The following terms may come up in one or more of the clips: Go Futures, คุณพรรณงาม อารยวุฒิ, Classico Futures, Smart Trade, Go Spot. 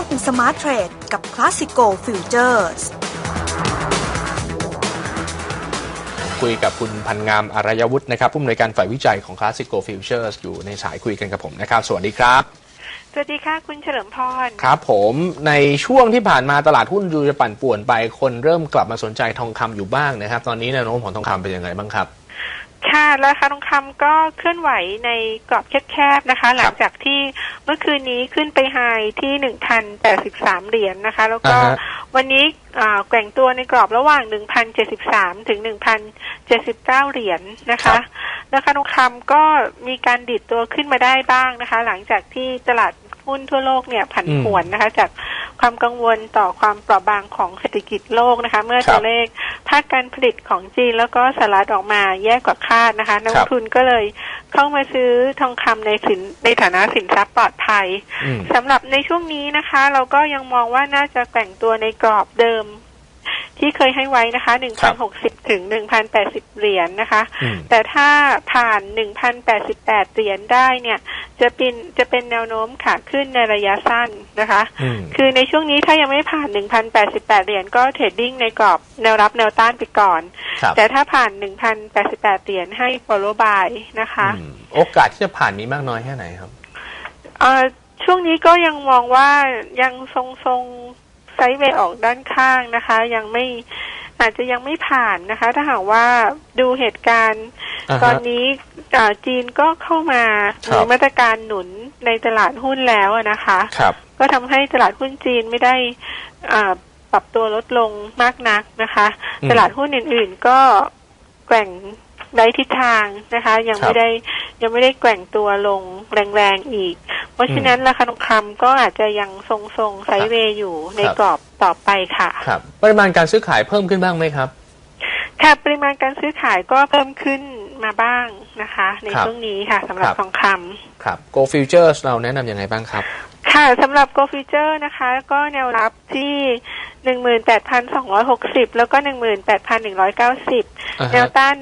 องเป็น Smart Trade กับ Classico Futures คุยกับคุณพันงามอารยวุฒินะครับผู้อำนวยการฝ่ายวิจัยของ Classico Futures อยู่ในสายคุยกันกับผมนะครับสวัสดีครับสวัสดีค่ะคุณเฉลิมพรครับผมในช่วงที่ผ่านมาตลาดหุ้นดูจะปั่นป่วนไปคนเริ่มกลับมาสนใจทองคำอยู่บ้างนะครับตอนนี้แนวโน้มของทองคำเป็นยังไงบ้างครับค่ะราคาทองคำก็เคลื่อนไหวในกรอบแคบๆนะคะหลังจากที่เมื่อคืนนี้ขึ้นไปไฮที่ 1,083 เหรียญนะคะแล้วก็วันนี้แกว่งตัวในกรอบระหว่าง 1,073 ถึง 1,079 เหรียญนะคะราคาทองคำก็มีการดิดตัวขึ้นมาได้บ้างนะคะหลังจากที่ตลาดหุ้นทั่วโลกเนี่ยผันผวนนะคะจากความกังวลต่อความเปราะบางของเศรษฐกิจโลกนะคะเมื่อตัวเลขภาคการผลิตของจีนแล้วก็สหรัฐออกมาแย่กว่าคาดนะคะนักลงทุนก็เลยเข้ามาซื้อทองคำในฐานะสินทรัพย์ปลอดภัยสำหรับในช่วงนี้นะคะเราก็ยังมองว่าน่าจะแกว่งตัวในกรอบเดิมที่เคยให้ไว้นะคะ 1,060 ถึง 1,080 เหรียญ นะคะแต่ถ้าผ่าน 1,088 เหรียญได้เนี่ยจะเป็นแนวโน้มขาขึ้นในระยะสั้นนะคะคือในช่วงนี้ถ้ายังไม่ผ่าน 1,088 เหรียญก็เทรดดิ้งในกรอบแนวรับแนวต้านไปก่อนแต่ถ้าผ่าน 1,088 เหรียญให้ follow buy นะคะโอกาสที่จะผ่านนี้มากน้อยแค่ไหนครับช่วงนี้ก็ยังมองว่ายังทรงไซด์เวย์ออกด้านข้างนะคะยังไม่อาจจะยังไม่ผ่านนะคะถ้าหากว่าดูเหตุการณ์ตอนนี้จีนก็เข้ามามีมาตรการหนุนในตลาดหุ้นแล้วนะคะก็ทำให้ตลาดหุ้นจีนไม่ได้ปรับตัวลดลงมากนักนะคะตลาดหุ้นอื่นๆก็แกว่งได้ทิศทางนะคะยังไม่ได้แกว่งตัวลงแรงๆอีกเพราะฉะนั้นราคาทองคำก็อาจจะยังทรงๆไซด์เวย์อยู่ในกรอบต่อไปค่ะครับปริมาณการซื้อขายเพิ่มขึ้นบ้างไหมครับค่ะปริมาณการซื้อขายก็เพิ่มขึ้นมาบ้างนะคะในช่วงนี้ค่ะสำหรับทองคำครับ Go Futures เราแนะนำยังไงบ้างครับค่ะสำหรับ Go Future นะคะก็แนวรับที่ 18,260 แล้วก็ 18,190 แนวต้าน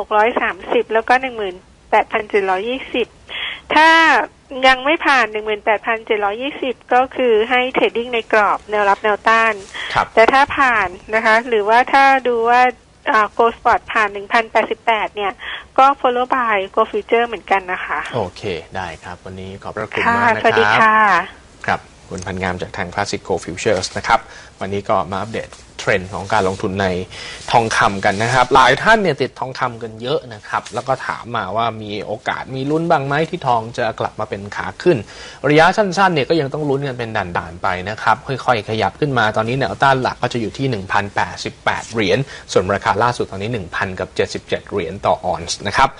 18,630 แล้วก็ 18,720 ถ้ายังไม่ผ่าน 18,720 ก็คือให้เทรดดิ้งในกรอบแนวรับแนวต้านแต่ถ้าผ่านนะคะหรือว่าถ้าดูว่าGo Spot ผ่าน 1,088 เนี่ยก็ follow by Go Future เหมือนกันนะคะโอเคได้ครับวันนี้ขอบพระคุณมากนะครับสวัสดีค่ะครับคุณพันงามจากทาง Classico Futures นะครับวันนี้ก็มาอัปเดตเทรนด์ของการลงทุนในทองคำกันนะครับหลายท่านเนี่ยติดทองคำกันเยอะนะครับแล้วก็ถามมาว่ามีโอกาสมีลุ้นบ้างไหมที่ทองจะกลับมาเป็นขาขึ้นระยะสั้นๆเนี่ยก็ยังต้องลุ้นกันเป็นด่านๆไปนะครับค่อยๆขยับขึ้นมาตอนนี้แนวต้านหลักก็จะอยู่ที่ 1,088 เหรียญส่วนราคาล่าสุดตอนนี้ 1,077 เหรียญต่อออนซ์นะครับ